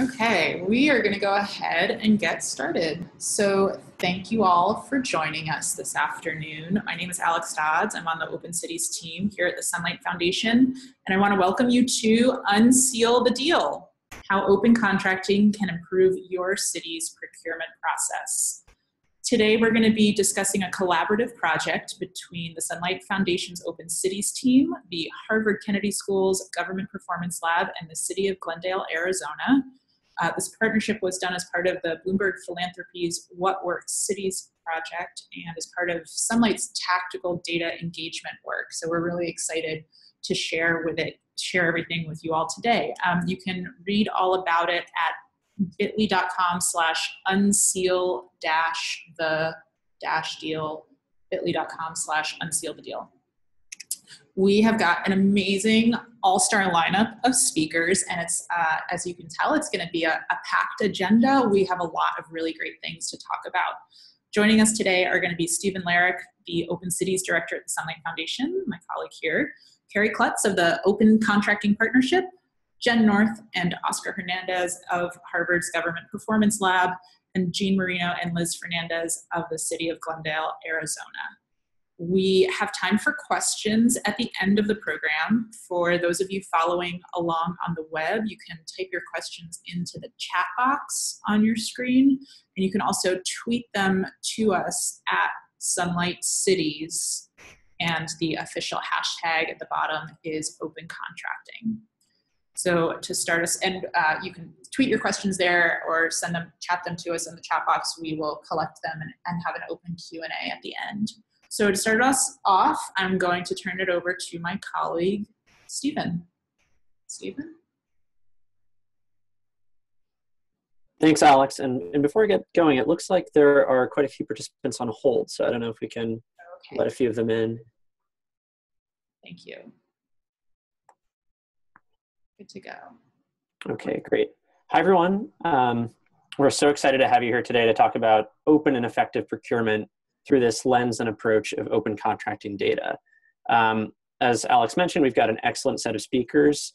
Okay, we are going to go ahead and get started. So thank you all for joining us this afternoon. My name is Alex Dodds. I'm on the Open Cities team here at the Sunlight Foundation, and I want to welcome you to Unseal the Deal, how open contracting can improve your city's procurement process. Today, we're going to be discussing a collaborative project between the Sunlight Foundation's Open Cities team, the Harvard Kennedy School's Government Performance Lab, and the City of Glendale, Arizona. This partnership was done as part of the Bloomberg Philanthropies What Works Cities project and as part of Sunlight's tactical data engagement work. So we're really excited to share everything with you all today. You can read all about it at bit.ly.com/unseal the deal. We have got an amazing all-star lineup of speakers, and it's, as you can tell, it's going to be a packed agenda. We have a lot of really great things to talk about. Joining us today are going to be Steven Larrick, the Open Cities Director at the Sunlight Foundation, my colleague here, Carrie Klutz of the Open Contracting Partnership, Jen North and Oscar Hernandez of Harvard's Government Performance Lab, and Jean Marino and Liz Fernandez of the City of Glendale, Arizona. We have time for questions at the end of the program. For those of you following along on the web, you can type your questions into the chat box on your screen, and you can also tweet them to us at Sunlight Cities, and the official hashtag at the bottom is Open Contracting. So to start us, and you can tweet your questions there or send them, chat them to us in the chat box. We will collect them and have an open Q&A at the end. So to start us off, I'm going to turn it over to my colleague, Steven. Steven? Thanks, Alex. And before we get going, it looks like there are quite a few participants on hold. So I don't know if we can let a few of them in. Thank you. Good to go. Okay, great. Hi, everyone. We're so excited to have you here today to talk about open and effective procurement through this lens and approach of open contracting data. As Alex mentioned, we've got an excellent set of speakers,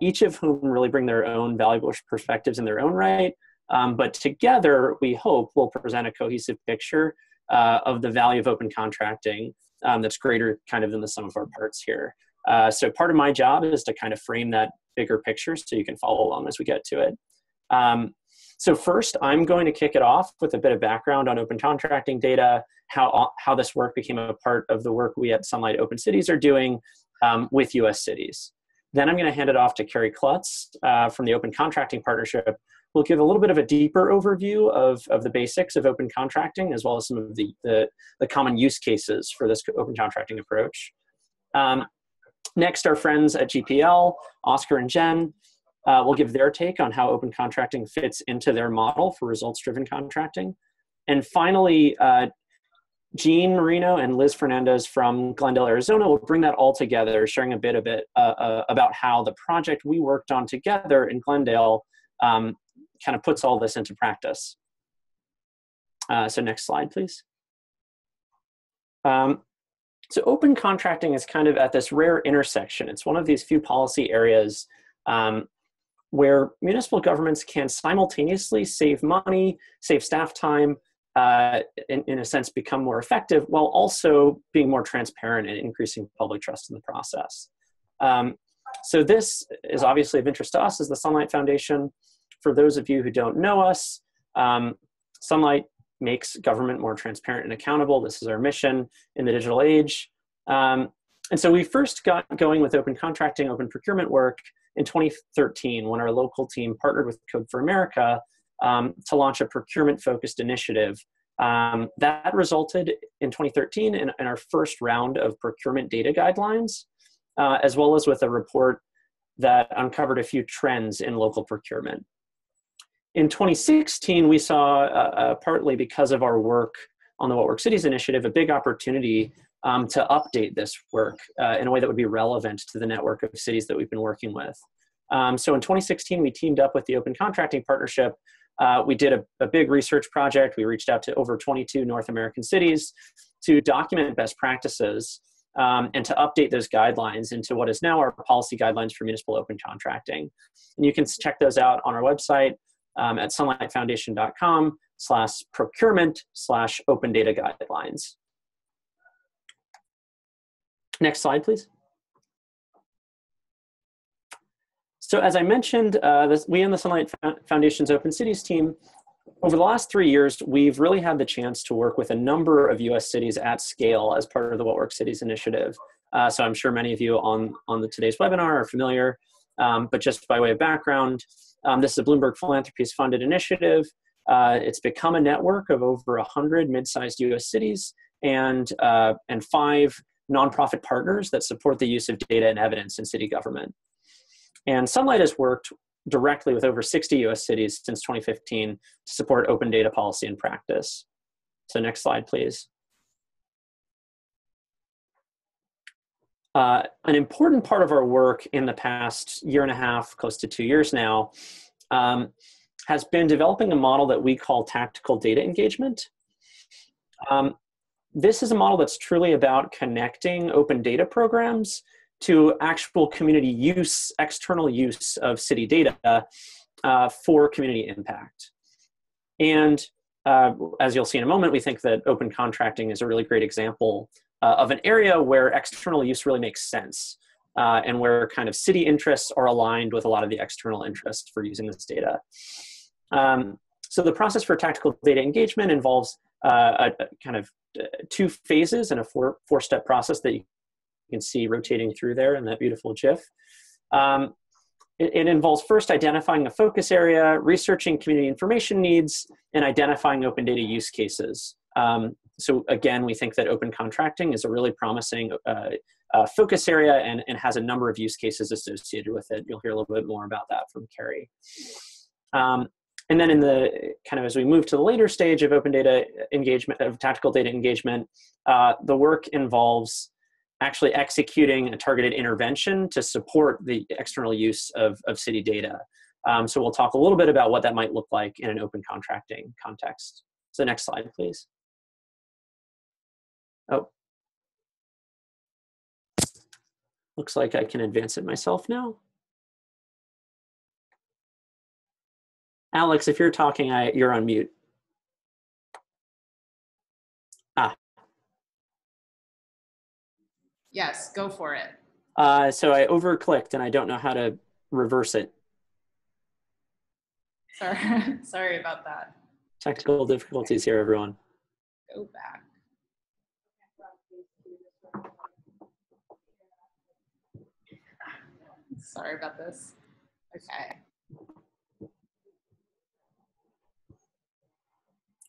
each of whom really bring their own valuable perspectives in their own right, but together we hope we'll present a cohesive picture of the value of open contracting that's greater kind of than the sum of our parts here. So part of my job is to kind of frame that bigger picture so you can follow along as we get to it. So first, I'm going to kick it off with a bit of background on open contracting data, how this work became a part of the work we at Sunlight Open Cities are doing with U.S. cities. Then I'm going to hand it off to Carrie Klutz from the Open Contracting Partnership. We'll give a little bit of a deeper overview of the basics of open contracting, as well as some of the common use cases for this open contracting approach. Next, our friends at GPL, Oscar and Jen, will give their take on how open contracting fits into their model for results-driven contracting. And finally, Jean Marino and Liz Fernandez from Glendale, Arizona will bring that all together, sharing a bit about how the project we worked on together in Glendale kind of puts all this into practice. So next slide, please. So open contracting is kind of at this rare intersection. It's one of these few policy areas where municipal governments can simultaneously save money, save staff time, in a sense become more effective, while also being more transparent and increasing public trust in the process. So this is obviously of interest to us as the Sunlight Foundation. For those of you who don't know us, Sunlight makes government more transparent and accountable. This is our mission in the digital age. And so we first got going with open contracting, open procurement work in 2013 when our local team partnered with Code for America to launch a procurement-focused initiative. That resulted in 2013 in our first round of procurement data guidelines, as well as with a report that uncovered a few trends in local procurement. In 2016, we saw, partly because of our work on the What Works Cities initiative, a big opportunity to update this work in a way that would be relevant to the network of cities that we've been working with. So in 2016, we teamed up with the Open Contracting Partnership. We did a big research project. We reached out to over 22 North American cities to document best practices and to update those guidelines into what is now our policy guidelines for municipal open contracting. And you can check those out on our website at sunlightfoundation.com/procurement/open data guidelines. Next slide, please. So as I mentioned, we and the Sunlight Foundation's Open Cities team, over the last 3 years, we've really had the chance to work with a number of U.S. cities at scale as part of the What Works Cities initiative. So I'm sure many of you on today's webinar are familiar, but just by way of background, this is a Bloomberg Philanthropies funded initiative. It's become a network of over 100 mid-sized U.S. cities and 5 nonprofit partners that support the use of data and evidence in city government. And Sunlight has worked directly with over 60 U.S. cities since 2015 to support open data policy and practice. So next slide, please. An important part of our work in the past year and a half, close to 2 years now, has been developing a model that we call tactical data engagement. This is a model that's truly about connecting open data programs to actual community use, external use of city data for community impact. And as you'll see in a moment, we think that open contracting is a really great example of an area where external use really makes sense and where kind of city interests are aligned with a lot of the external interests for using this data. So the process for tactical data engagement involves a kind of 2 phases and a 4-step process that you can see rotating through there in that beautiful GIF. It involves first identifying a focus area, researching community information needs, and identifying open data use cases. So again, we think that open contracting is a really promising focus area and has a number of use cases associated with it. You'll hear a little bit more about that from Carrie. And then in the kind of as we move to the later stage of open data engagement, of tactical data engagement, the work involves actually executing a targeted intervention to support the external use of city data. So we'll talk a little bit about what that might look like in an open contracting context. So next slide, please. Oh, looks like I can advance it myself now. Alex, if you're talking, you're on mute. Yes, go for it. So I over-clicked and I don't know how to reverse it. Sorry about that. Technical difficulties here, everyone. Go back. Sorry about this. Okay.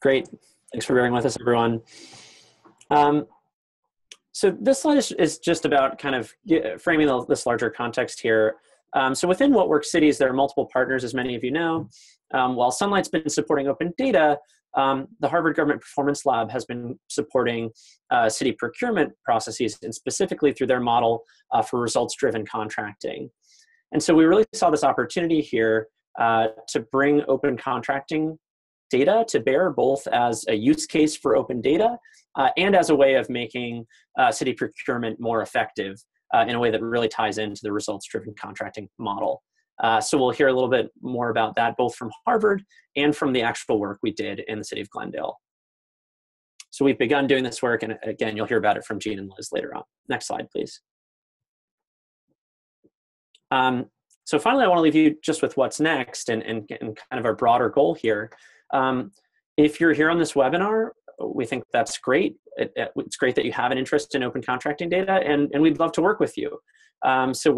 Great. Thanks for bearing with us, everyone. So this slide is just about kind of framing this larger context here. So within What Works Cities, there are multiple partners, as many of you know. While Sunlight's been supporting open data, the Harvard Government Performance Lab has been supporting city procurement processes, and specifically through their model for results-driven contracting. And so we really saw this opportunity here to bring open contracting data to bear, both as a use case for open data and as a way of making city procurement more effective in a way that really ties into the results-driven contracting model. So we'll hear a little bit more about that, both from Harvard and from the actual work we did in the city of Glendale. So we've begun doing this work, and again, you'll hear about it from Jean and Liz later on. Next slide, please. So finally, I want to leave you just with what's next and kind of our broader goal here. If you're here on this webinar, we think that's great. It's great that you have an interest in open contracting data, and we'd love to work with you. So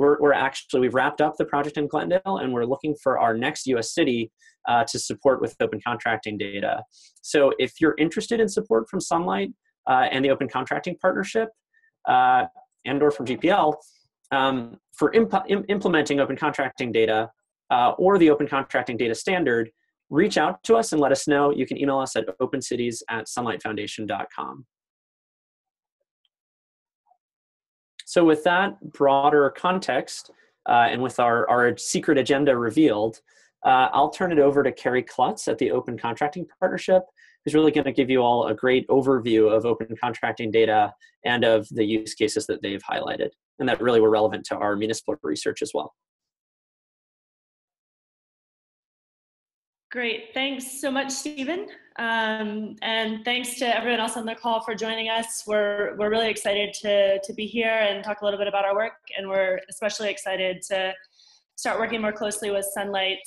we've wrapped up the project in Glendale, and we're looking for our next U.S. city to support with open contracting data. So if you're interested in support from Sunlight and the Open Contracting Partnership and or from GPL for implementing open contracting data or the Open Contracting Data Standard, reach out to us and let us know. You can email us at opencities@sunlightfoundation.com. So with that broader context and with our secret agenda revealed, I'll turn it over to Carrie Klutz at the Open Contracting Partnership, who's really going to give you all a great overview of open contracting data and of the use cases that they've highlighted and that really were relevant to our municipal research as well. Great, thanks so much, Steven. And thanks to everyone else on the call for joining us. We're really excited to be here and talk a little bit about our work, and we're especially excited to start working more closely with Sunlight,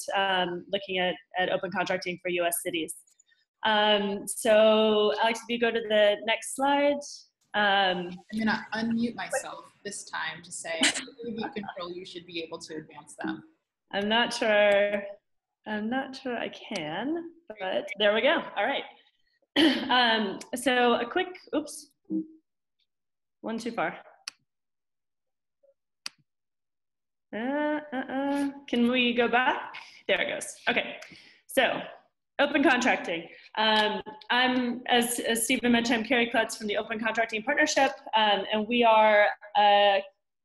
looking at open contracting for US cities. So Alex, if you go to the next slide. I'm gonna unmute myself this time to say, if you control, you should be able to advance them. I'm not sure I can, but there we go. All right. So a quick, oops, one too far. Can we go back? There it goes. Okay. So open contracting. I'm, as Steven mentioned, I'm Carrie Klutz from the Open Contracting Partnership, and we are a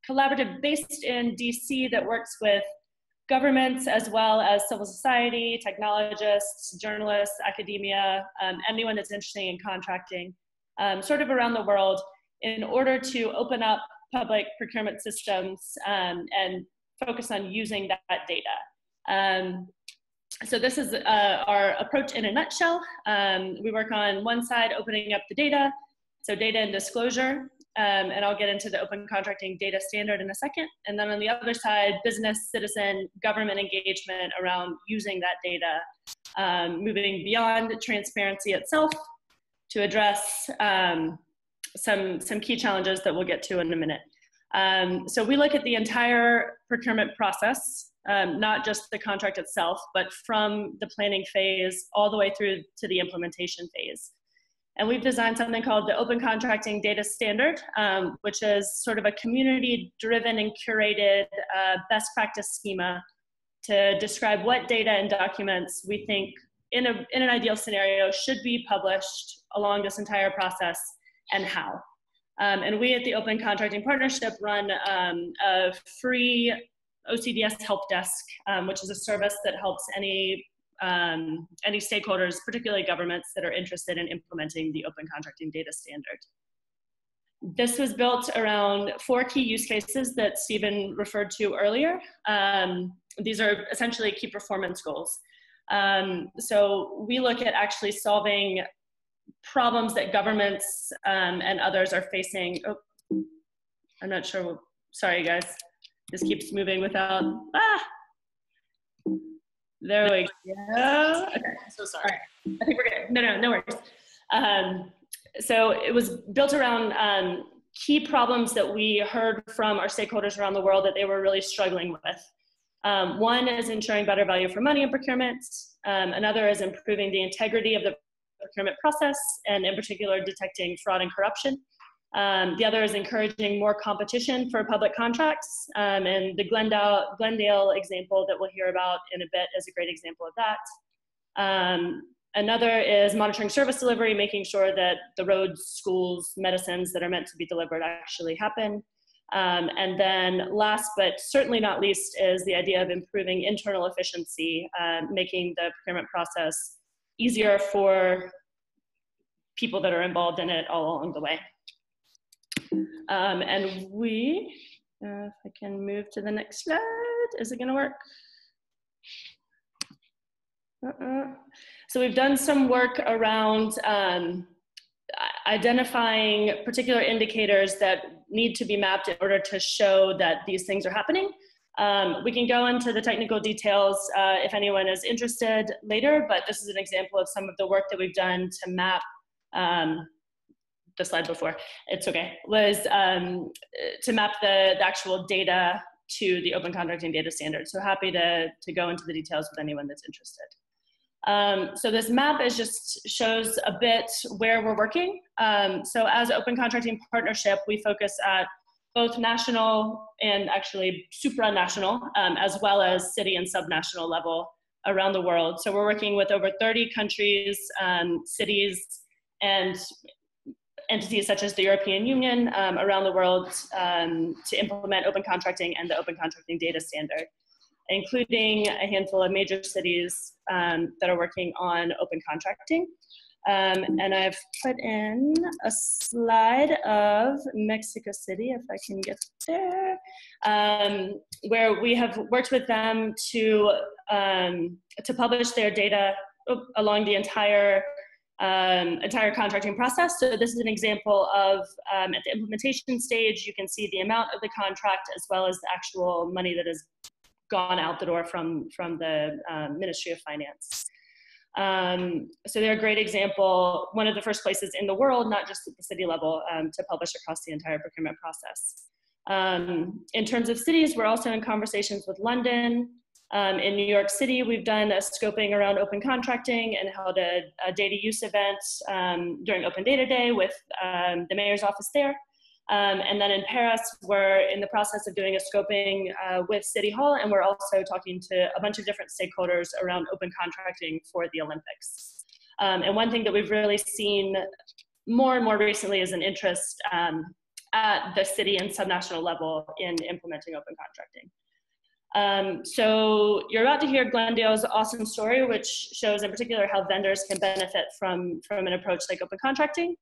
collaborative based in DC that works with governments, as well as civil society, technologists, journalists, academia, anyone that's interested in contracting, sort of around the world, in order to open up public procurement systems and focus on using that data. So this is our approach in a nutshell. We work on one side, opening up the data, so data and disclosure, and I'll get into the Open Contracting Data Standard in a second. And then on the other side, business, citizen, government engagement around using that data, moving beyond transparency itself to address some key challenges that we'll get to in a minute. So we look at the entire procurement process, not just the contract itself, but from the planning phase all the way through to the implementation phase. And we've designed something called the Open Contracting Data Standard, which is sort of a community-driven and curated best practice schema to describe what data and documents we think, in an ideal scenario, should be published along this entire process and how. And we at the Open Contracting Partnership run a free OCDS help desk, which is a service that helps any stakeholders, particularly governments, that are interested in implementing the Open Contracting Data Standard. This was built around 4 key use cases that Steven referred to earlier. These are essentially key performance goals. So we look at actually solving problems that governments and others are facing. Oh, I'm not sure. Sorry, guys. This keeps moving without. Ah! There we go. Okay, I'm so sorry. Right. I think we're good. No worries. So it was built around key problems that we heard from our stakeholders around the world that they were really struggling with. One is ensuring better value for money in procurement. Another is improving the integrity of the procurement process, and in particular, detecting fraud and corruption. The other is encouraging more competition for public contracts, and the Glendale example that we'll hear about in a bit is a great example of that. Another is monitoring service delivery, making sure that the roads, schools, medicines that are meant to be delivered actually happen. And then last but certainly not least is the idea of improving internal efficiency, making the procurement process easier for people that are involved in it all along the way. And we, if I can move to the next slide, is it going to work? So we've done some work around identifying particular indicators that need to be mapped in order to show that these things are happening. We can go into the technical details if anyone is interested later, but this is an example of some of the work that we've done to map the slide before, it's okay, was to map the actual data to the Open Contracting Data Standard. So happy to go into the details with anyone that's interested. So this map is just shows a bit where we're working. So as Open Contracting Partnership, we focus at both national and actually supranational, as well as city and subnational level around the world. So we're working with over 30 countries, cities, and entities such as the European Union around the world to implement open contracting and the Open Contracting Data Standard, including a handful of major cities that are working on open contracting. And I've put in a slide of Mexico City, if I can get there, where we have worked with them to publish their data along the entire contracting process. So this is an example of at the implementation stage, you can see the amount of the contract as well as the actual money that has gone out the door from the Ministry of Finance. So they're a great example, one of the first places in the world, not just at the city level, to publish across the entire procurement process. In terms of cities, we're also in conversations with London. In New York City, we've done a scoping around open contracting and held a data use event during Open Data Day with the mayor's office there. And then in Paris, we're in the process of doing a scoping with City Hall, and we're also talking to a bunch of different stakeholders around open contracting for the Olympics. And one thing that we've really seen more and more recently is an interest at the city and subnational level in implementing open contracting. So you're about to hear Glendale's awesome story, which shows in particular how vendors can benefit from an approach like open contracting.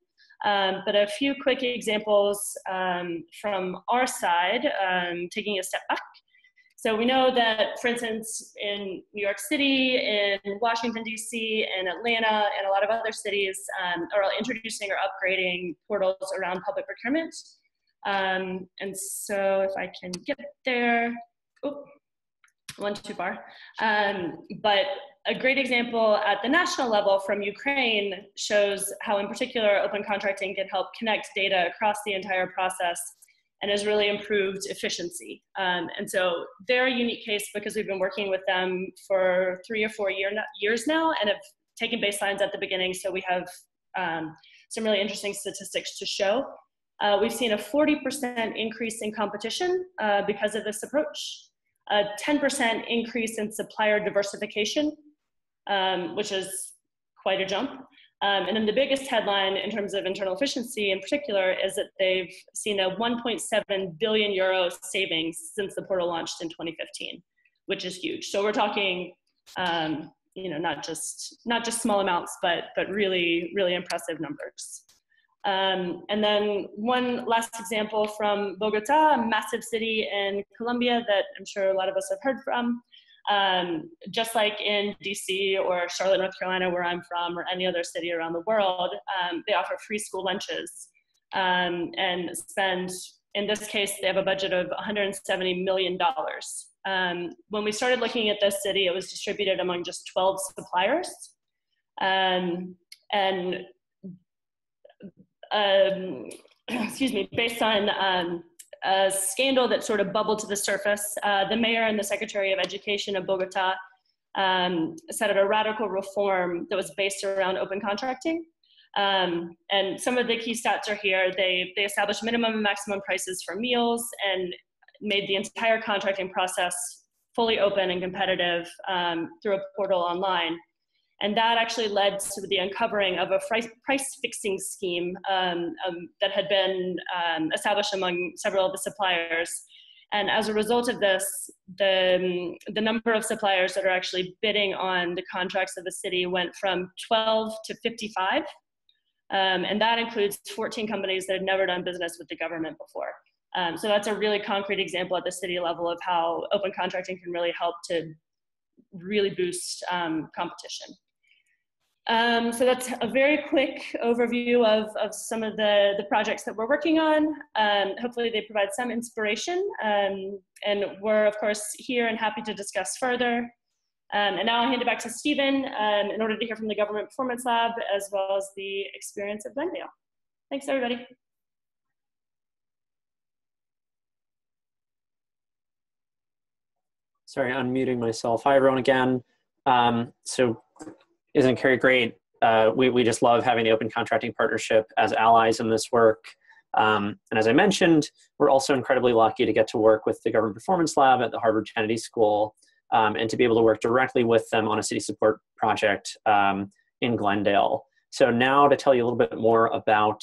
But a few quick examples from our side, taking a step back. So we know that, for instance, in New York City, in Washington, D.C., in Atlanta, and a lot of other cities are introducing or upgrading portals around public procurement. And so if I can get there, oh, one too far. But a great example at the national level from Ukraine shows how, in particular, open contracting can help connect data across the entire process and has really improved efficiency. And so they're a unique case because we've been working with them for 3 or 4 years now and have taken baselines at the beginning, so we have some really interesting statistics to show. We've seen a 40% increase in competition because of this approach, a 10% increase in supplier diversification, which is quite a jump. And then the biggest headline in terms of internal efficiency in particular is that they've seen a 1.7 billion euro savings since the portal launched in 2015, which is huge. So we're talking, you know, not just small amounts, but really, really impressive numbers. And then one last example from Bogota, a massive city in Colombia that I'm sure a lot of us have heard from. Just like in DC or Charlotte, North Carolina, where I'm from, or any other city around the world, they offer free school lunches and spend, in this case, they have a budget of $170 million. When we started looking at this city, it was distributed among just 12 suppliers. Based on a scandal that sort of bubbled to the surface, the mayor and the Secretary of Education of Bogota set up a radical reform that was based around open contracting. And some of the key stats are here. They established minimum and maximum prices for meals and made the entire contracting process fully open and competitive through a portal online. And that actually led to the uncovering of a price-fixing scheme that had been established among several of the suppliers. And as a result of this, the number of suppliers that are actually bidding on the contracts of the city went from 12 to 55. And that includes 14 companies that had never done business with the government before. So that's a really concrete example at the city level of how open contracting can really help to really boost competition. So that's a very quick overview of some of the projects that we're working on. Hopefully they provide some inspiration. And we're, of course, here and happy to discuss further. And now I'll hand it back to Steven in order to hear from the Government Performance Lab, as well as the experience of Glendale. Thanks, everybody. Sorry, unmuting myself. Hi, everyone, again. So isn't Carrie great? We just love having the Open Contracting Partnership as allies in this work. And as I mentioned, we're also incredibly lucky to get to work with the Government Performance Lab at the Harvard Kennedy School and to be able to work directly with them on a city support project in Glendale. So now to tell you a little bit more about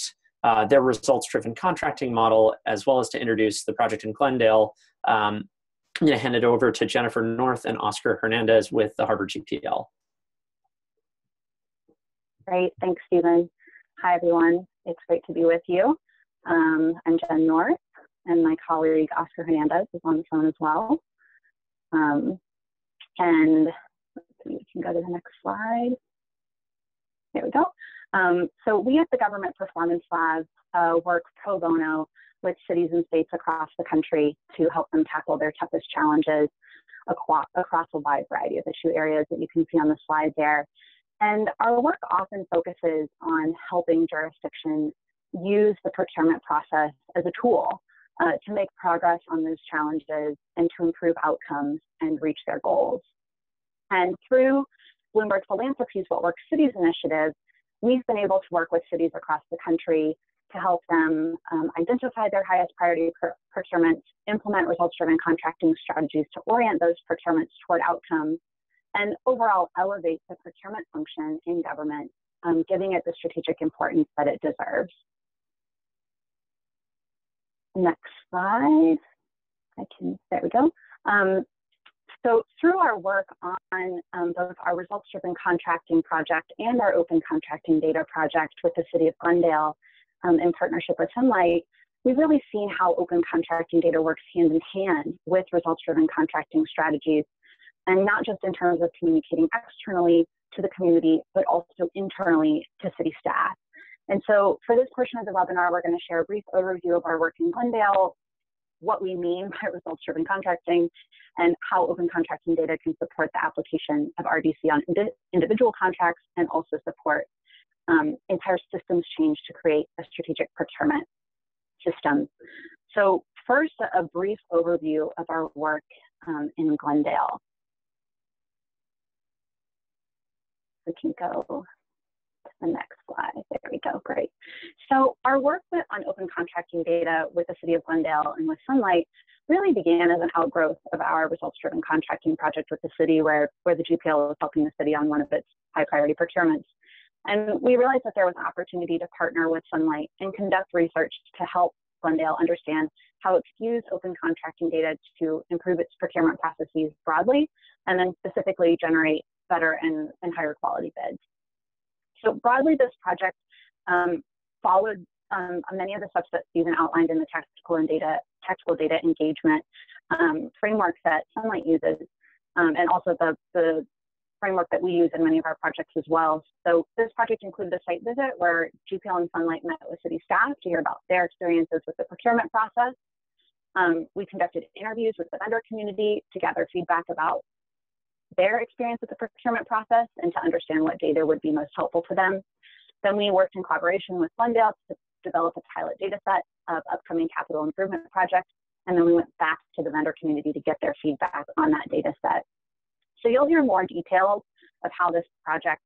their results-driven contracting model, as well as to introduce the project in Glendale, I'm going to hand it over to Jennifer North and Oscar Hernandez with the Harvard GPL. Great. Thanks, Steven. Hi, everyone. It's great to be with you. I'm Jen North, and my colleague Oscar Hernandez is on the phone as well. And we can go to the next slide. There we go. So we at the Government Performance Lab work pro bono with cities and states across the country to help them tackle their toughest challenges across a wide variety of issue areas that you can see on the slide there. And our work often focuses on helping jurisdictions use the procurement process as a tool to make progress on those challenges and to improve outcomes and reach their goals. And through Bloomberg Philanthropies' What Works Cities initiative, we've been able to work with cities across the country to help them identify their highest priority procurements, implement results-driven contracting strategies to orient those procurements toward outcomes, and overall elevate the procurement function in government, giving it the strategic importance that it deserves. Next slide. There we go. So through our work on both our results-driven contracting project and our open contracting data project with the city of Glendale in partnership with Sunlight, we've really seen how open contracting data works hand in hand with results-driven contracting strategies, and not just in terms of communicating externally to the community, but also internally to city staff. And so for this portion of the webinar, we're going to share a brief overview of our work in Glendale, what we mean by results-driven contracting, and how open contracting data can support the application of RDC on individual contracts and also support entire systems change to create a strategic procurement system. So first, a brief overview of our work in Glendale. We can go to the next slide. There we go. Great. So our work on open contracting data with the city of Glendale and with Sunlight really began as an outgrowth of our results-driven contracting project with the city, where the GPL was helping the city on one of its high-priority procurements. And we realized that there was an opportunity to partner with Sunlight and conduct research to help Glendale understand how it's used open contracting data to improve its procurement processes broadly, and then specifically generate better and higher quality bids. So broadly, this project followed many of the steps that Steven outlined in the tactical data engagement framework that Sunlight uses, and also the framework that we use in many of our projects as well. So this project included a site visit where GPL and Sunlight met with city staff to hear about their experiences with the procurement process. We conducted interviews with the vendor community to gather feedback about their experience with the procurement process and to understand what data would be most helpful to them. Then we worked in collaboration with Glendale to develop a pilot data set of upcoming capital improvement projects, and then we went back to the vendor community to get their feedback on that data set. So you'll hear more details of how this project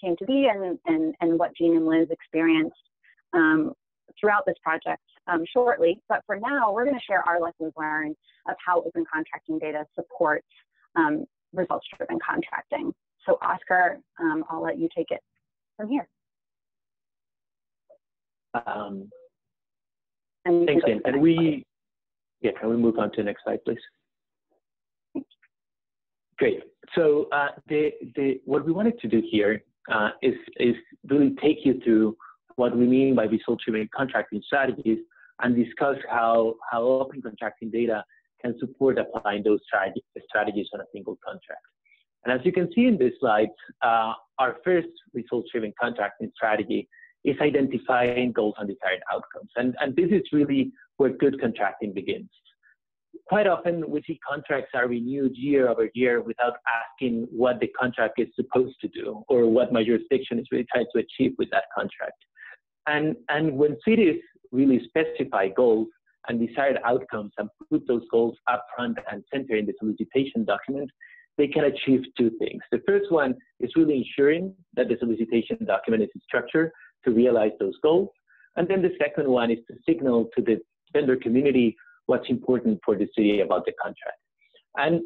came to be and what Jean and Liz experienced throughout this project shortly. But for now, we're going to share our lessons learned of how open contracting data supports results-driven contracting. So Oscar, I'll let you take it from here. Thanks, Jen. Can we move on to the next slide, please? Great. So what we wanted to do here is really take you through what we mean by results-driven contracting strategies and discuss how open contracting data can support applying those strategies on a single contract. And as you can see in these slides, our first results-driven contracting strategy is identifying goals and desired outcomes. And this is really where good contracting begins. Quite often, we see contracts are renewed year over year without asking what the contract is supposed to do or what my jurisdiction is really trying to achieve with that contract. And when cities really specify goals and desired outcomes and put those goals up front and center in the solicitation document, they can achieve two things. The first one is really ensuring that the solicitation document is structured to realize those goals. And then the second one is to signal to the vendor community what's important for the city about the contract. And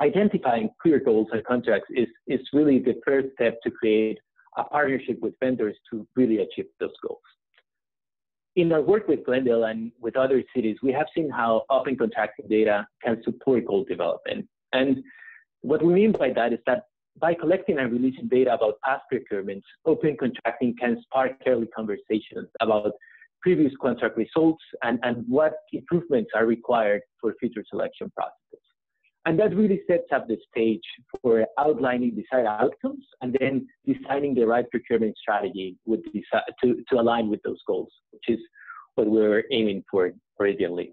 identifying clear goals and contracts is really the first step to create a partnership with vendors to really achieve those goals. In our work with Glendale and with other cities, we have seen how open contracting data can support goal development. And what we mean by that is that by collecting and releasing data about past procurements, open contracting can spark early conversations about previous contract results and what improvements are required for future selection processes. And that really sets up the stage for outlining desired outcomes and then designing the right procurement strategy with to align with those goals, which is what we were aiming for originally.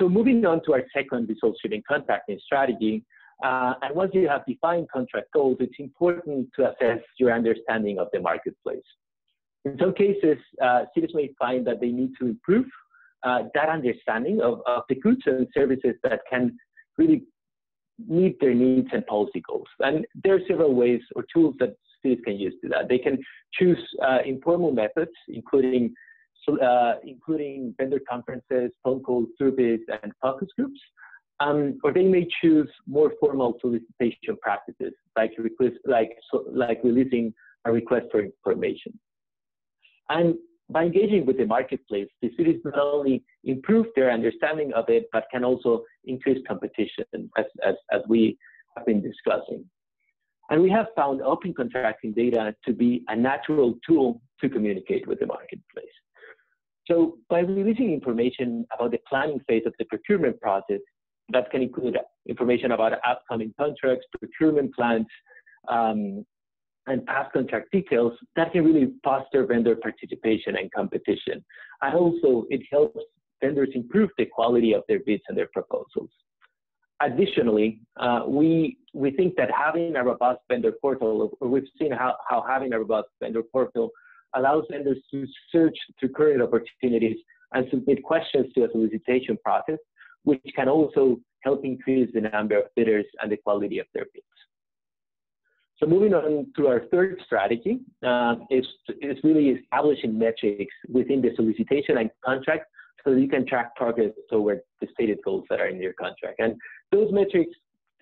So moving on to our second results-driven contracting strategy, and once you have defined contract goals, it's important to assess your understanding of the marketplace. In some cases, cities may find that they need to improve that understanding of the goods and services that can really meet their needs and policy goals. And there are several ways or tools that cities can use to that. They can choose informal methods, including vendor conferences, phone calls, surveys, and focus groups. Or they may choose more formal solicitation practices, like releasing a request for information. And by engaging with the marketplace, the cities not only improve their understanding of it, but can also increase competition, as we have been discussing. And we have found open contracting data to be a natural tool to communicate with the marketplace. So by releasing information about the planning phase of the procurement process, that can include information about upcoming contracts, procurement plans, and past contract details, that can really foster vendor participation and competition. And also, it helps vendors improve the quality of their bids and their proposals. Additionally, we think that having a robust vendor portal, or we've seen how having a robust vendor portal allows vendors to search through current opportunities and submit questions to a solicitation process, which can also help increase the number of bidders and the quality of their bids. So moving on to our third strategy, is really establishing metrics within the solicitation and contract so that you can track progress toward the stated goals that are in your contract. And those metrics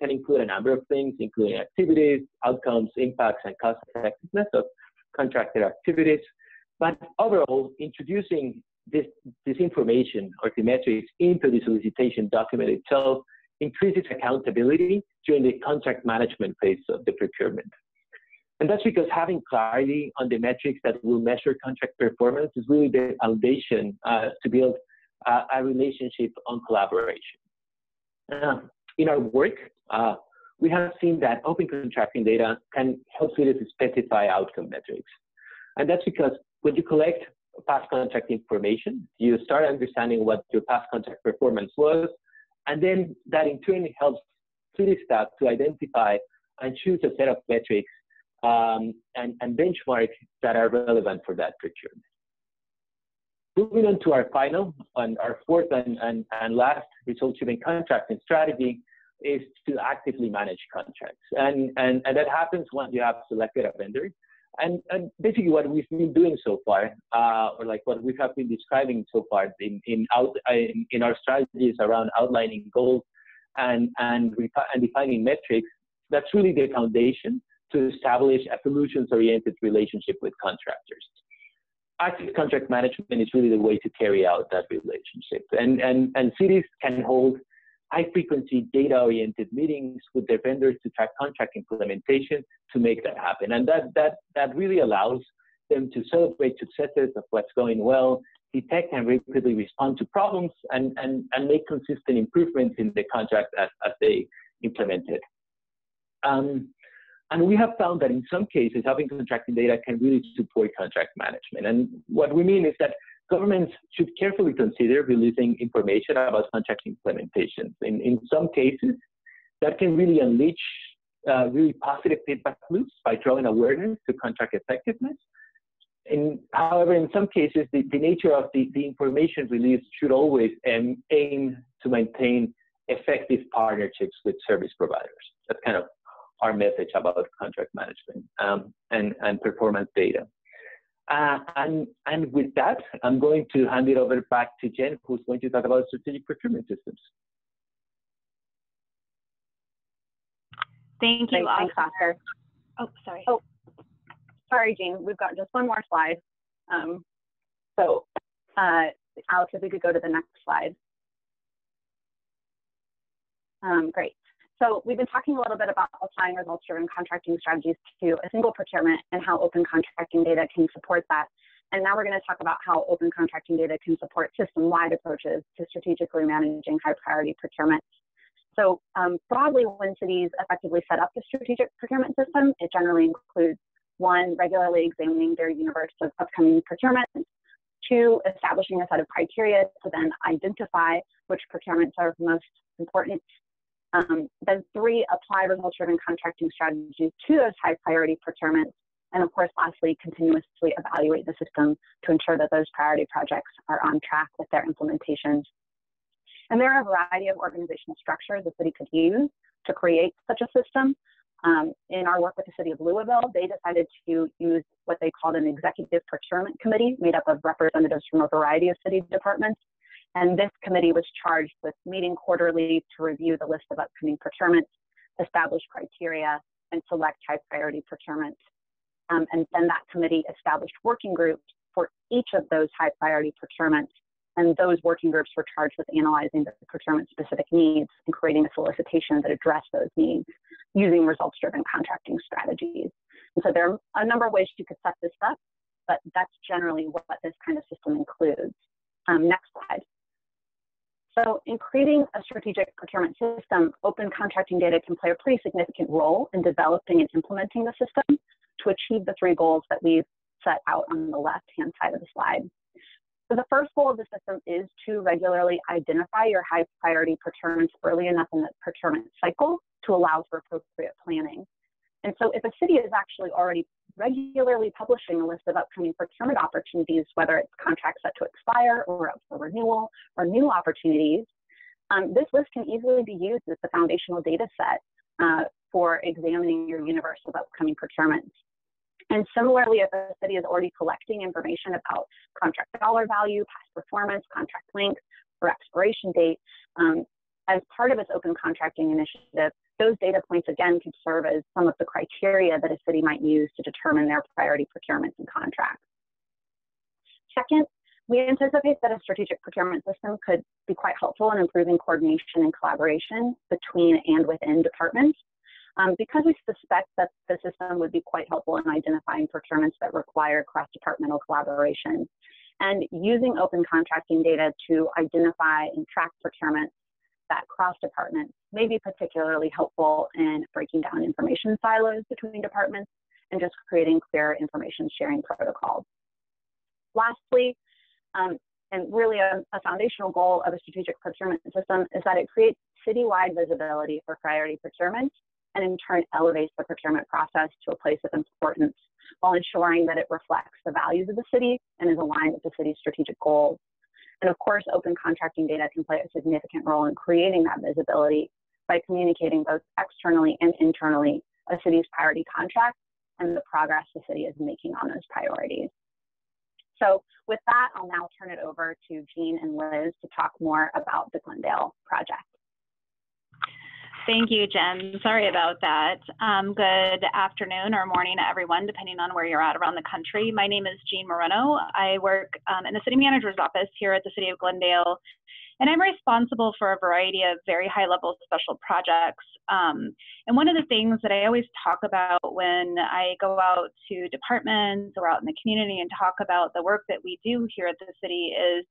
can include a number of things, including activities, outcomes, impacts, and cost effectiveness of contracted activities. But overall, introducing this information or the metrics into the solicitation document itself increases accountability during the contract management phase of the procurement. And that's because having clarity on the metrics that will measure contract performance is really the foundation to build a relationship on collaboration. In our work, we have seen that open contracting data can help cities specify outcome metrics. And that's because when you collect past contract information, you start understanding what your past contract performance was, and then that in turn helps city staff to identify and choose a set of metrics and benchmarks that are relevant for that procurement. Moving on to our final, and our fourth and last results-driven contracting strategy is to actively manage contracts. And that happens once you have selected a vendor. And basically what we've been doing so far, or like what we have been describing so far in our strategies around outlining goals and defining metrics, that's really the foundation to establish a solutions-oriented relationship with contractors. Active contract management is really the way to carry out that relationship. And cities can hold high-frequency data-oriented meetings with their vendors to track contract implementation to make that happen. And that really allows them to celebrate successes of what's going well, detect and rapidly respond to problems, and make consistent improvements in the contract as they implement it. And we have found that in some cases, having contracting data can really support contract management. And what we mean is that governments should carefully consider releasing information about contract implementations. In some cases, that can really unleash really positive feedback loops by drawing awareness to contract effectiveness. However, in some cases, the nature of the information released should always aim to maintain effective partnerships with service providers. That's kind of our message about contract management and performance data. And with that, I'm going to hand it over back to Jen, who's going to talk about strategic procurement systems. Thank you, Oscar. Oh, sorry. Oh, sorry, Jean. We've got just one more slide. Alex, if we could go to the next slide. Great. So we've been talking a little bit about applying results-driven contracting strategies to a single procurement and how open contracting data can support that. And now we're going to talk about how open contracting data can support system-wide approaches to strategically managing high-priority procurement. So broadly, when cities effectively set up the strategic procurement system, it generally includes 1, regularly examining their universe of upcoming procurements, 2, establishing a set of criteria to then identify which procurements are most important, then 3, apply results-driven contracting strategies to those high-priority procurements, and of course, lastly, continuously evaluate the system to ensure that those priority projects are on track with their implementations. And there are a variety of organizational structures the city could use to create such a system. In our work with the city of Louisville, they decided to use what they called an executive procurement committee made up of representatives from a variety of city departments. And this committee was charged with meeting quarterly to review the list of upcoming procurements, establish criteria, and select high priority procurements. And then that committee established working groups for each of those high priority procurements. And those working groups were charged with analyzing the procurement specific needs and creating a solicitation that addressed those needs using results-driven contracting strategies. And so there are a number of ways you could set this up, but that's generally what this kind of system includes. Next slide. So in creating a strategic procurement system, open contracting data can play a pretty significant role in developing and implementing the system to achieve the 3 goals that we've set out on the left-hand side of the slide. So the first goal of the system is to regularly identify your high priority procurements early enough in the procurement cycle to allow for appropriate planning. And so if a city is actually already regularly publishing a list of upcoming procurement opportunities, whether it's contracts set to expire or up for renewal or new opportunities, this list can easily be used as the foundational data set for examining your universe of upcoming procurements. And similarly, if a city is already collecting information about contract dollar value, past performance, contract length, or expiration date, as part of its open contracting initiative, those data points, again, could serve as some of the criteria that a city might use to determine their priority procurements and contracts. Second, we anticipate that a strategic procurement system could be quite helpful in improving coordination and collaboration between and within departments. Because we suspect that the system would be quite helpful in identifying procurements that require cross-departmental collaboration. And using open contracting data to identify and track procurements that cross-department may be particularly helpful in breaking down information silos between departments and just creating clear information sharing protocols. Lastly, and really a foundational goal of a strategic procurement system is that it creates citywide visibility for priority procurements, and in turn elevates the procurement process to a place of importance while ensuring that it reflects the values of the city and is aligned with the city's strategic goals. And of course, open contracting data can play a significant role in creating that visibility by communicating both externally and internally a city's priority contracts and the progress the city is making on those priorities. So with that, I'll now turn it over to Jean and Liz to talk more about the Glendale project. Thank you, Jen. Sorry about that. Good afternoon or morning, everyone, depending on where you're at around the country. My name is Jean Marino. I work in the city manager's office here at the city of Glendale, and I'm responsible for a variety of very high-level special projects. And one of the things that I always talk about when I go out to departments or out in the community and talk about the work that we do here at the city is,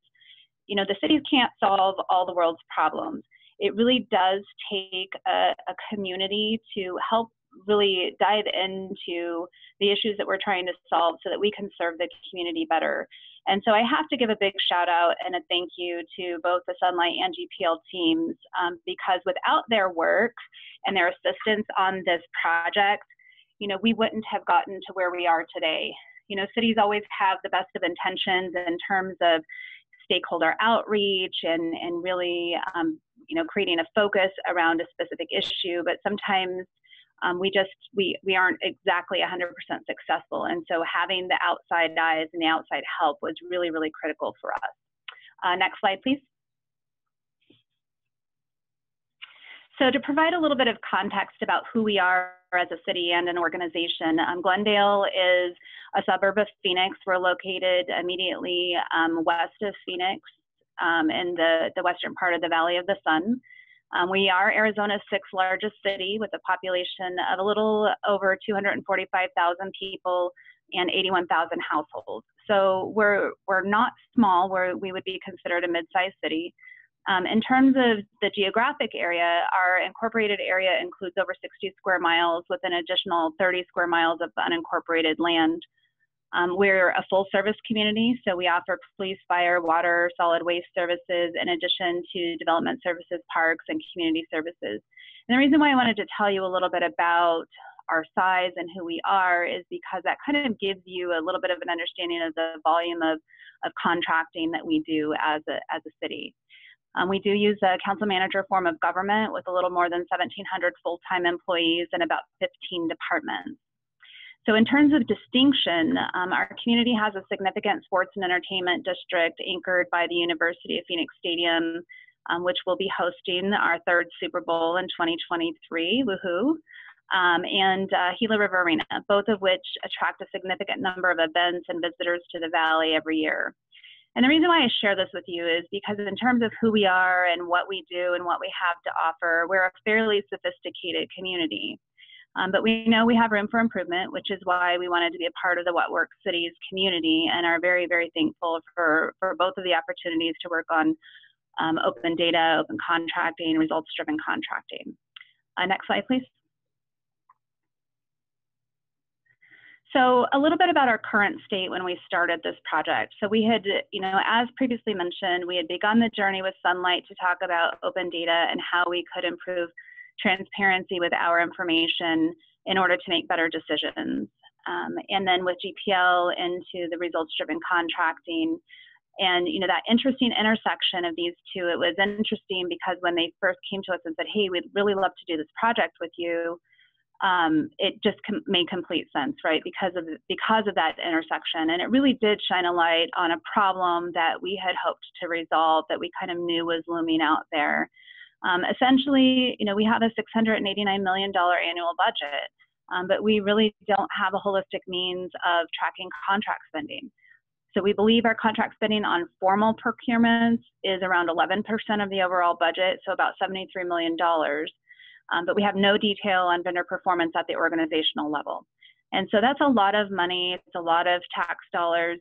you know, the city can't solve all the world's problems. It really does take a community to help really dive into the issues that we're trying to solve so that we can serve the community better. And so I have to give a big shout out and a thank you to both the Sunlight and GPL teams because without their work and their assistance on this project, you know, we wouldn't have gotten to where we are today. You know, cities always have the best of intentions in terms of stakeholder outreach and really you know, creating a focus around a specific issue, but sometimes we aren't exactly 100% successful. And so having the outside eyes and the outside help was really, really critical for us. Next slide, please. So to provide a little bit of context about who we are as a city and an organization, Glendale is a suburb of Phoenix. We're located immediately west of Phoenix in the western part of the Valley of the Sun. We are Arizona's 6th largest city with a population of a little over 245,000 people and 81,000 households. So we're not small, we would be considered a mid-sized city. In terms of the geographic area, our incorporated area includes over 60 square miles with an additional 30 square miles of unincorporated land. We're a full service community, so we offer police, fire, water, solid waste services, in addition to development services, parks, and community services. And the reason why I wanted to tell you a little bit about our size and who we are is because that kind of gives you a little bit of an understanding of the volume of contracting that we do as a city. We do use a council manager form of government with a little more than 1,700 full-time employees and about 15 departments. So in terms of distinction, our community has a significant sports and entertainment district anchored by the University of Phoenix Stadium, which will be hosting our third Super Bowl in 2023, woohoo, and Gila River Arena, both of which attract a significant number of events and visitors to the valley every year. And the reason why I share this with you is because in terms of who we are and what we do and what we have to offer, we're a fairly sophisticated community. But we know we have room for improvement, which is why we wanted to be a part of the What Works Cities community and are very, very thankful for both of the opportunities to work on open data, open contracting, results-driven contracting. Next slide, please. So a little bit about our current state when we started this project. So we had, as previously mentioned, we had begun the journey with Sunlight to talk about open data and how we could improve transparency with our information in order to make better decisions. And then with GPL into the results-driven contracting. And, that interesting intersection of these two, it was interesting because when they first came to us and said, hey, we'd really love to do this project with you, it just made complete sense, right? Because of that intersection. And it really did shine a light on a problem that we had hoped to resolve that we kind of knew was looming out there. Essentially, we have a $689 million annual budget, but we really don't have a holistic means of tracking contract spending. So we believe our contract spending on formal procurements is around 11% of the overall budget, so about $73 million. But we have no detail on vendor performance at the organizational level. And so that's a lot of money, it's a lot of tax dollars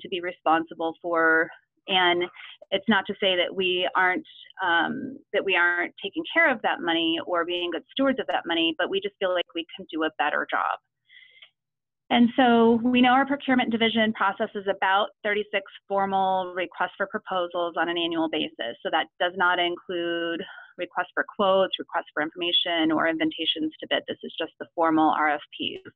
to be responsible for. And it's not to say that we aren't taking care of that money or being good stewards of that money, but we just feel like we can do a better job. And so we know our procurement division processes about 36 formal requests for proposals on an annual basis. So that does not include requests for quotes, requests for information, or invitations to bid. This is just the formal RFPs.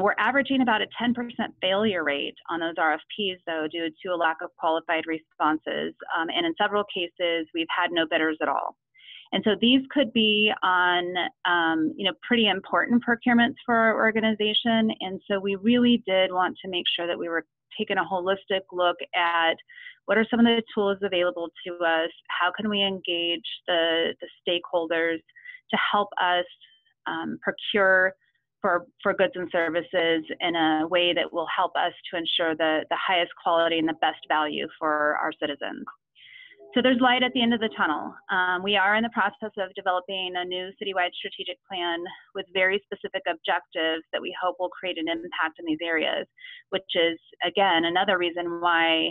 We're averaging about a 10% failure rate on those RFPs, though, due to a lack of qualified responses. And in several cases, we've had no bidders at all. And so these could be on, pretty important procurements for our organization. And so we really did want to make sure that we were taking a holistic look at what are some of the tools available to us, how can we engage the stakeholders to help us procure for goods and services in a way that will help us to ensure the highest quality and the best value for our citizens. So there's light at the end of the tunnel. We are in the process of developing a new citywide strategic plan with very specific objectives that we hope will create an impact in these areas, which is, again, another reason why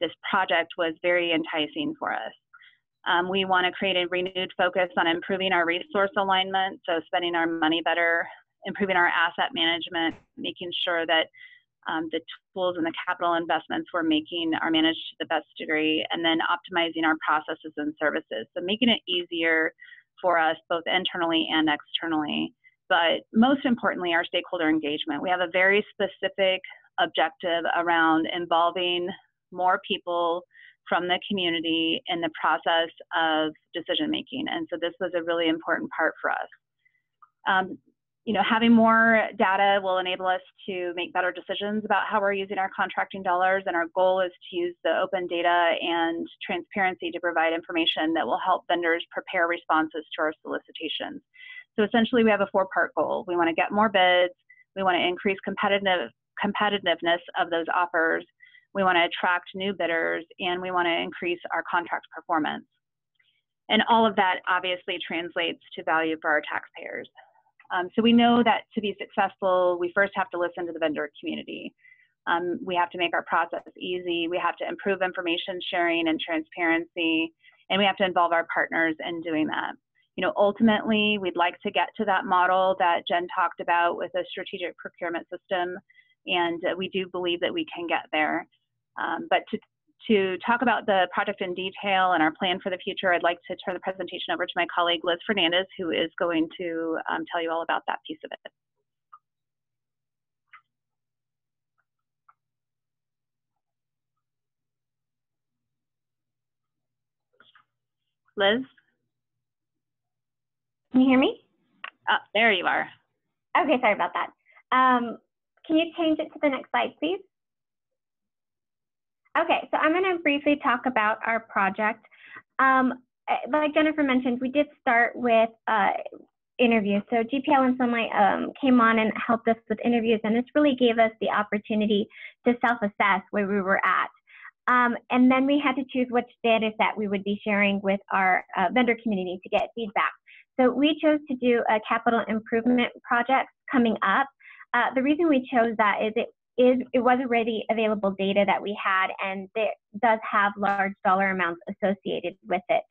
this project was very enticing for us. We want to create a renewed focus on improving our resource alignment, so spending our money better, improving our asset management, making sure that the tools and the capital investments we're making are managed to the best degree, and then optimizing our processes and services. So making it easier for us both internally and externally. But most importantly, our stakeholder engagement. We have a very specific objective around involving more people from the community in the process of decision making. And so this was a really important part for us. Having more data will enable us to make better decisions about how we're using our contracting dollars, and our goal is to use the open data and transparency to provide information that will help vendors prepare responses to our solicitations. So essentially we have a four-part goal. We want to get more bids, we want to increase competitiveness of those offers, we want to attract new bidders, and we want to increase our contract performance. And all of that obviously translates to value for our taxpayers. So we know that to be successful, we first have to listen to the vendor community. We have to make our process easy. We have to improve information sharing and transparency, and we have to involve our partners in doing that. You know, ultimately, we'd like to get to that model that Jen talked about with a strategic procurement system, and we do believe that we can get there. But to talk about the project in detail and our plan for the future, I'd like to turn the presentation over to my colleague, Liz Fernandez, who is going to tell you all about that piece of it. Liz? Can you hear me? Oh, there you are. Okay, sorry about that. Can you change it to the next slide, please? Okay, so I'm going to briefly talk about our project. Like Jennifer mentioned, we did start with interviews. So GPL and Sunlight came on and helped us with interviews, and this really gave us the opportunity to self-assess where we were at. And then we had to choose which data set we would be sharing with our vendor community to get feedback. So we chose to do a capital improvement project coming up. The reason we chose that is it was already available data that we had, and it does have large dollar amounts associated with it.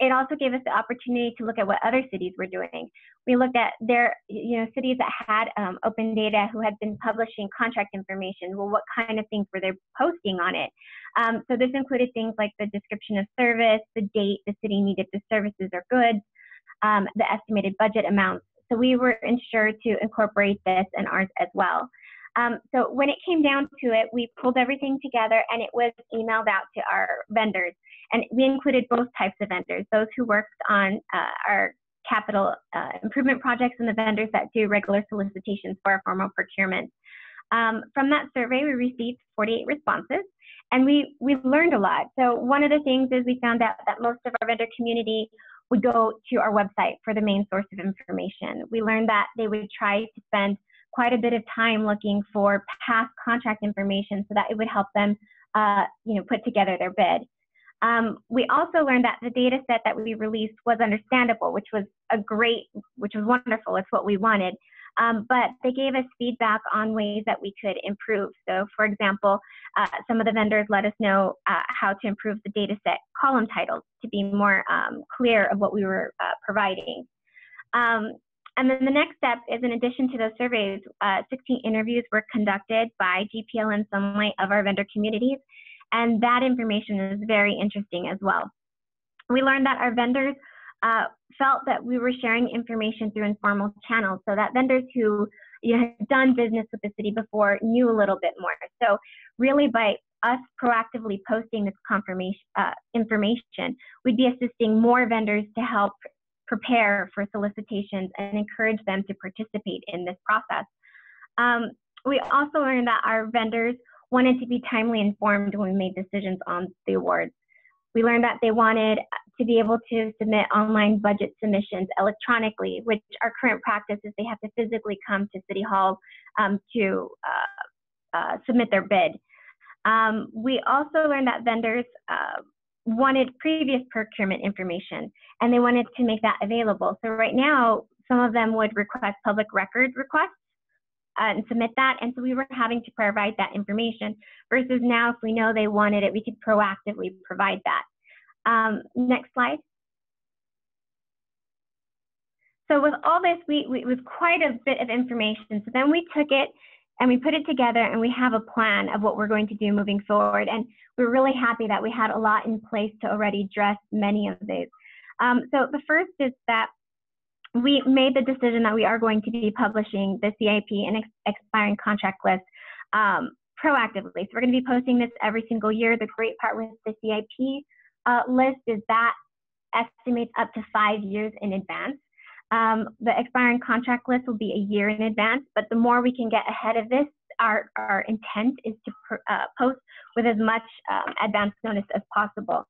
It also gave us the opportunity to look at what other cities were doing. We looked at their, cities that had open data, who had been publishing contract information. Well, what kind of things were they posting on it? So this included things like the description of service, the date the city needed the services or goods, the estimated budget amounts. So we were ensured to incorporate this in ours as well. So when it came down to it, we pulled everything together and it was emailed out to our vendors. And we included both types of vendors, those who worked on our capital improvement projects and the vendors that do regular solicitations for our formal procurement. From that survey, we received 48 responses and we learned a lot. So one of the things is we found out that most of our vendor community would go to our website for the main source of information. We learned that they would try to spend quite a bit of time looking for past contract information so that it would help them put together their bid. We also learned that the data set that we released was understandable, which was wonderful. It's what we wanted. But they gave us feedback on ways that we could improve. So for example, some of the vendors let us know how to improve the data set column titles to be more clear of what we were providing. And then the next step is, in addition to those surveys, 16 interviews were conducted by GPL and Sunlight of our vendor communities. And that information is very interesting as well. We learned that our vendors felt that we were sharing information through informal channels, so that vendors who had done business with the city before knew a little bit more. So really by us proactively posting this confirmation information, we'd be assisting more vendors to help prepare for solicitations and encourage them to participate in this process. We also learned that our vendors wanted to be timely informed when we made decisions on the awards. We learned that they wanted to be able to submit online budget submissions electronically, which our current practice is they have to physically come to City Hall to submit their bid. We also learned that vendors wanted previous procurement information, and they wanted to make that available. So right now, some of them would request public record requests and submit that, and so we were having to provide that information, versus now if we know they wanted it, we could proactively provide that. Next slide. So with all this, it was quite a bit of information. So then we took it and we put it together, and we have a plan of what we're going to do moving forward. And we're really happy that we had a lot in place to already address many of these. So the first is that we made the decision that we are going to be publishing the CIP and expiring contract list proactively. So we're going to be posting this every single year. The great part with the CIP list is that estimates up to 5 years in advance. The expiring contract list will be a year in advance, but the more we can get ahead of this, our intent is to post with as much advance notice as possible.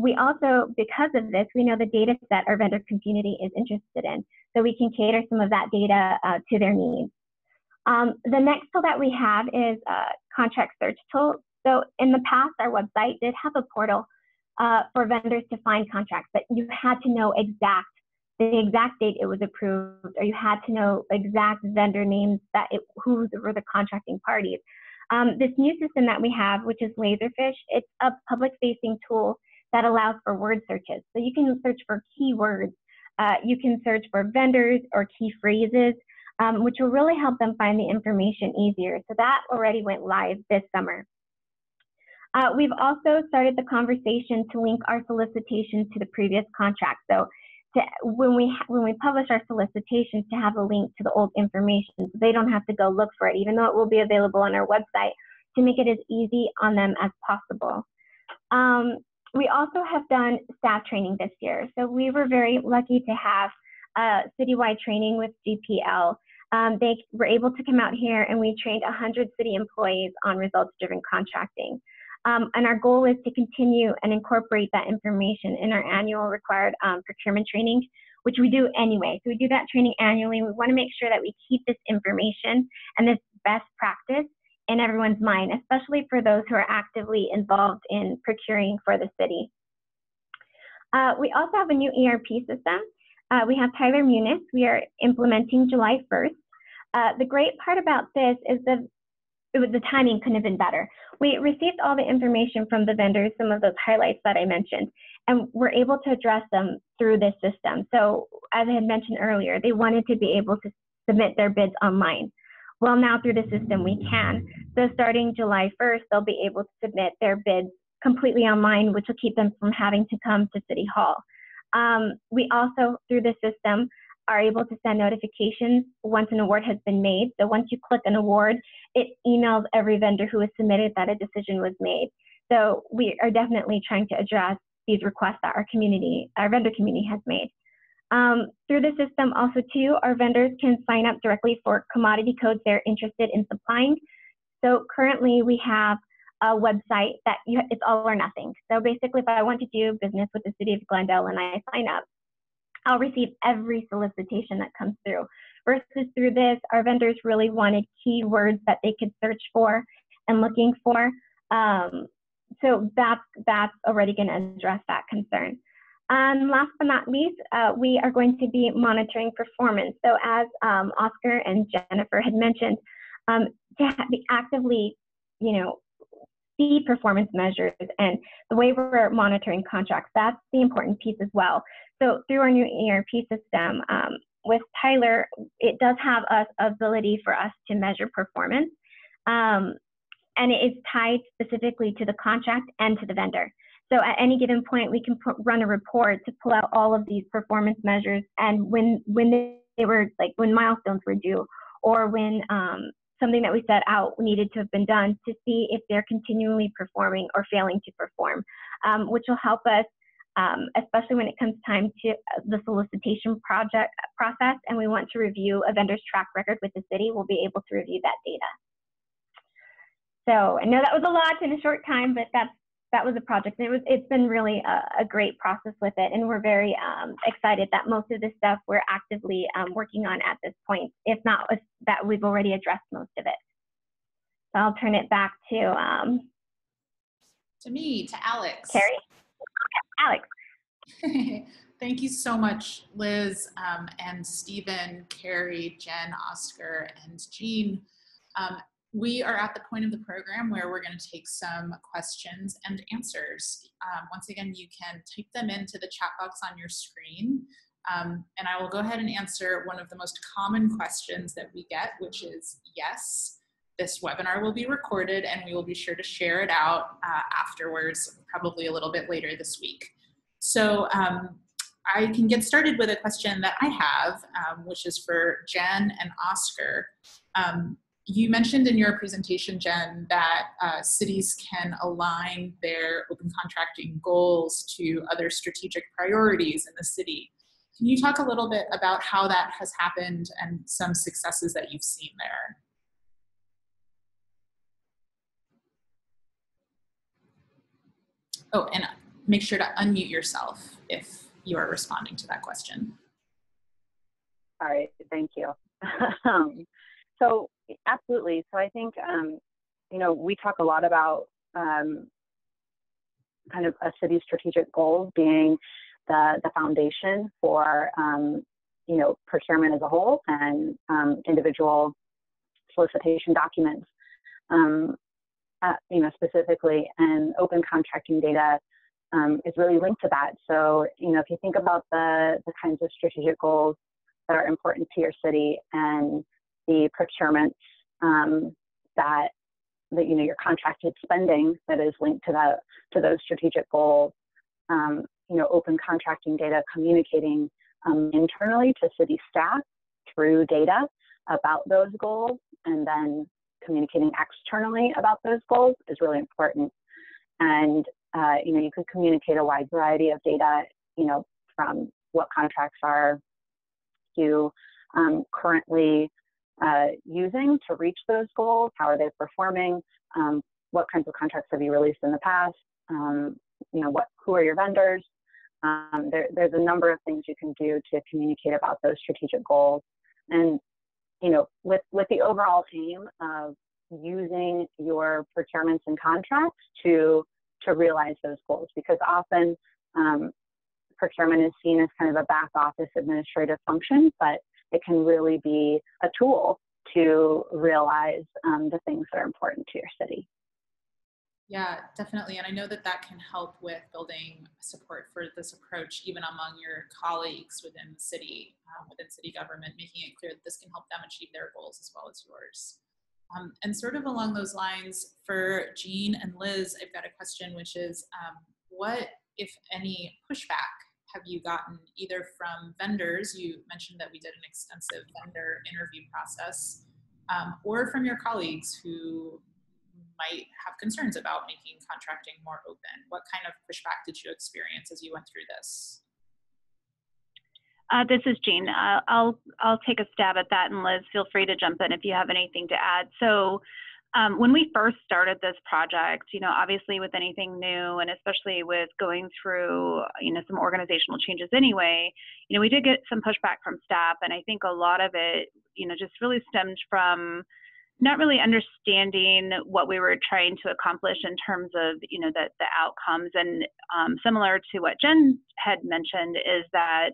We also, because of this, we know the data set our vendor community is interested in, so we can cater some of that data to their needs. The next tool that we have is a contract search tool. So in the past, our website did have a portal for vendors to find contracts, that you had to know the exact date it was approved, or you had to know exact vendor names, who were the contracting parties. This new system that we have, which is Laserfish, it's a public-facing tool that allows for word searches. So you can search for keywords, you can search for vendors or key phrases, which will really help them find the information easier. So that already went live this summer. We've also started the conversation to link our solicitation to the previous contract. So when we publish our solicitations, to have a link to the old information, so they don't have to go look for it, even though it will be available on our website, to make it as easy on them as possible. We also have done staff training this year. So we were very lucky to have citywide training with GPL. They were able to come out here and we trained 100 city employees on results-driven contracting. And our goal is to continue and incorporate that information in our annual required procurement training, which we do anyway. So we do that training annually. We want to make sure that we keep this information and this best practice in everyone's mind, especially for those who are actively involved in procuring for the city. We also have a new ERP system. We have Tyler Muniz. We are implementing July 1st. The great part about this is the timing couldn't have been better. We received all the information from the vendors, some of those highlights that I mentioned, and we're able to address them through this system. So as I had mentioned earlier, they wanted to be able to submit their bids online. Well, now through the system we can. So starting July 1st, they'll be able to submit their bids completely online, which will keep them from having to come to City Hall. We also, through the system, are able to send notifications once an award has been made. So once you click an award, it emails every vendor who has submitted that a decision was made. So we are definitely trying to address these requests that our vendor community has made. Through the system also too, our vendors can sign up directly for commodity codes they're interested in supplying. So currently we have a website that it's all or nothing. So basically if I want to do business with the city of Glendale and I sign up, I'll receive every solicitation that comes through. Versus through this, our vendors really wanted keywords that they could search for and looking for. So that's already going to address that concern. Last but not least, we are going to be monitoring performance. So as Oscar and Jennifer had mentioned, to actively, see performance measures and the way we're monitoring contracts, that's the important piece as well. So through our new ERP system, with Tyler, it does have ability for us to measure performance, and it is tied specifically to the contract and to the vendor. So at any given point, we can run a report to pull out all of these performance measures and when milestones were due, or when something that we set out needed to have been done, to see if they're continually performing or failing to perform, which will help us, especially when it comes time to the solicitation process, and we want to review a vendor's track record with the city, we'll be able to review that data. So I know that was a lot in a short time, but that was a project. It's been really a great process with it, and we're very excited that most of this stuff we're actively working on at this point, if not that we've already addressed most of it. So I'll turn it back to Alex. Carrie? Alex. Thank you so much, Liz, and Steven, Carrie, Jen, Oscar, and Jean. We are at the point of the program where we're going to take some questions and answers. Once again, you can type them into the chat box on your screen, and I will go ahead and answer one of the most common questions that we get, which is yes. This webinar will be recorded and we will be sure to share it out afterwards, probably a little bit later this week. So I can get started with a question that I have, which is for Jen and Oscar. You mentioned in your presentation, Jen, that cities can align their open contracting goals to other strategic priorities in the city. Can you talk a little bit about how that has happened and some successes that you've seen there? Oh, and make sure to unmute yourself if you are responding to that question. All right, thank you. So absolutely. So I think, we talk a lot about kind of a city's strategic goals being the foundation for, you know, procurement as a whole and individual solicitation documents, you know, specifically, and open contracting data is really linked to that. So, you know, if you think about the kinds of strategic goals that are important to your city and the procurements that you know, your contracted spending that is linked to that, to those strategic goals, you know, open contracting data communicating internally to city staff through data about those goals, and then communicating externally about those goals is really important. And you know, you could communicate a wide variety of data, you know, from what contracts are you currently using to reach those goals, how are they performing, what kinds of contracts have you released in the past, you know, who are your vendors. There's a number of things you can do to communicate about those strategic goals. And you know, with the overall aim of using your procurements and contracts to realize those goals, because often procurement is seen as kind of a back office administrative function, but it can really be a tool to realize the things that are important to your city. Yeah, definitely. And I know that that can help with building support for this approach, even among your colleagues within the city, within city government, making it clear that this can help them achieve their goals as well as yours. And sort of along those lines, for Jean and Liz, I've got a question, which is what, if any, pushback have you gotten either from vendors? You mentioned that we did an extensive vendor interview process, or from your colleagues who might have concerns about making contracting more open. What kind of pushback did you experience as you went through this? This is Jean. I'll take a stab at that, and Liz, feel free to jump in if you have anything to add. So when we first started this project, you know, obviously with anything new, and especially with going through, you know, some organizational changes anyway, you know, we did get some pushback from staff, and I think a lot of it, you know, just really stemmed from not really understanding what we were trying to accomplish in terms of, you know, the outcomes. And similar to what Jen had mentioned is that,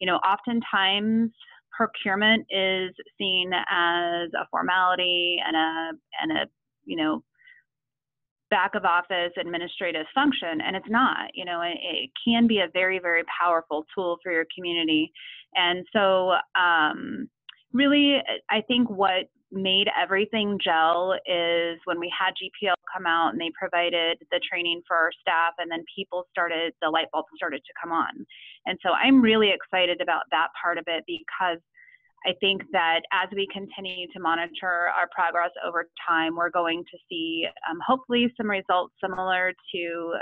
you know, oftentimes procurement is seen as a formality and a, you know, back of office administrative function, and it's not. You know, it can be a very, very powerful tool for your community. And so really, I think what made everything gel is when we had GPL come out and they provided the training for our staff, and then the light bulb started to come on. And so I'm really excited about that part of it, because I think that as we continue to monitor our progress over time, we're going to see hopefully some results similar to you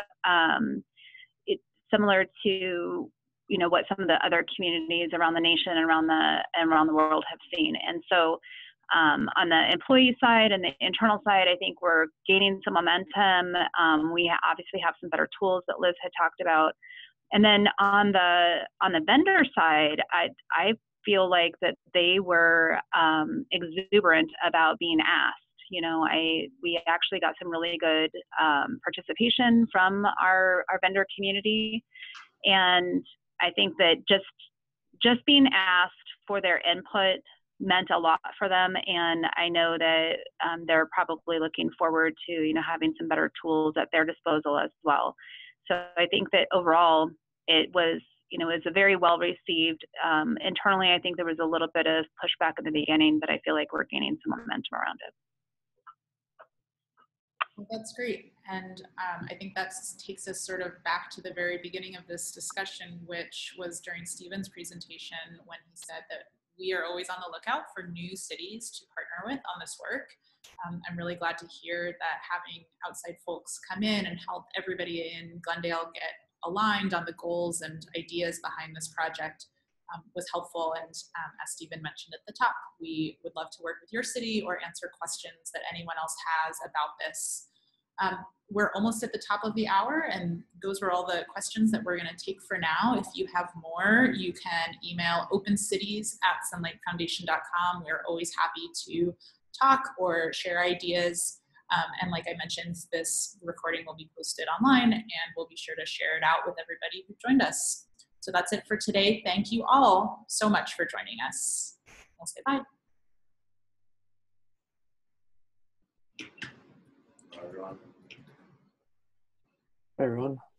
know, what some of the other communities around the nation and around the world have seen. And so on the employee side and the internal side, I think we're gaining some momentum. We obviously have some better tools that Liz had talked about. And then on the vendor side, I feel like that they were exuberant about being asked. You know, we actually got some really good participation from our vendor community. And I think that just being asked for their input meant a lot for them, and I know that they're probably looking forward to, you know, having some better tools at their disposal as well. So I think that overall it was, you know, it was a very well received. Internally, I think there was a little bit of pushback in the beginning, but I feel like we're gaining some momentum around it. Well, that's great, and I think that takes us sort of back to the very beginning of this discussion, which was during Steven's presentation when he said that we are always on the lookout for new cities to partner with on this work. I'm really glad to hear that having outside folks come in and help everybody in Glendale get aligned on the goals and ideas behind this project was helpful. And as Steven mentioned at the top, we would love to work with your city or answer questions that anyone else has about this. We're almost at the top of the hour, and those were all the questions that we're going to take for now. If you have more, you can email opencities@sunlightfoundation.com. We're always happy to talk or share ideas. And like I mentioned, this recording will be posted online, and we'll be sure to share it out with everybody who joined us. So that's it for today. Thank you all so much for joining us. We'll say bye. Bye, everyone. Bye, everyone.